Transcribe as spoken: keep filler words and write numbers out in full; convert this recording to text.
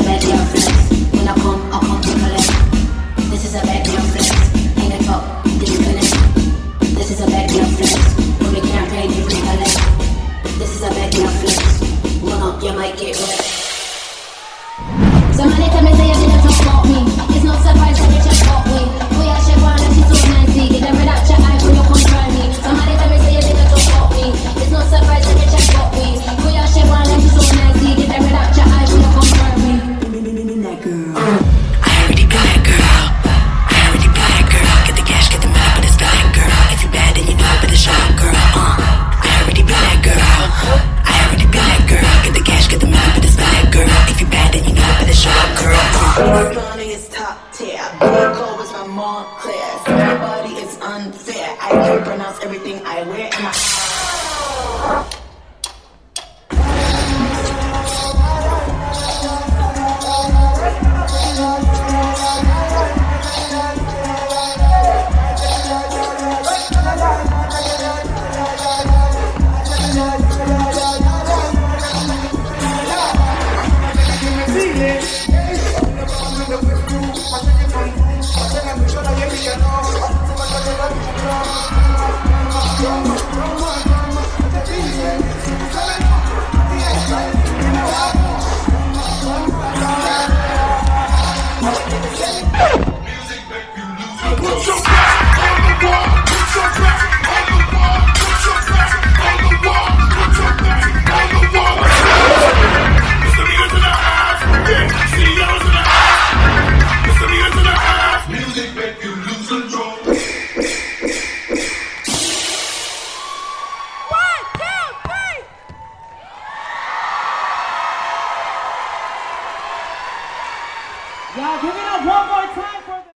a bedroom flex. When I come, I come to collect. This is a bedroom flex. Hang it up, disconnect. This is a bedroom flex. When we can't trade, you recollect. This is a bedroom flex. One up, you might get wet. Somebody tell me, say, I didn't talk about me. It's not surprised that you just got me. We are shit, one and she's so nasty. Get them without your eyes when you come try me. Somebody tell me, say, I didn't talk about me. It's not surprised that you just got me. We are shit, one and she's so nasty. Get them without your eyes when you come try me. Y'all give it up one more time.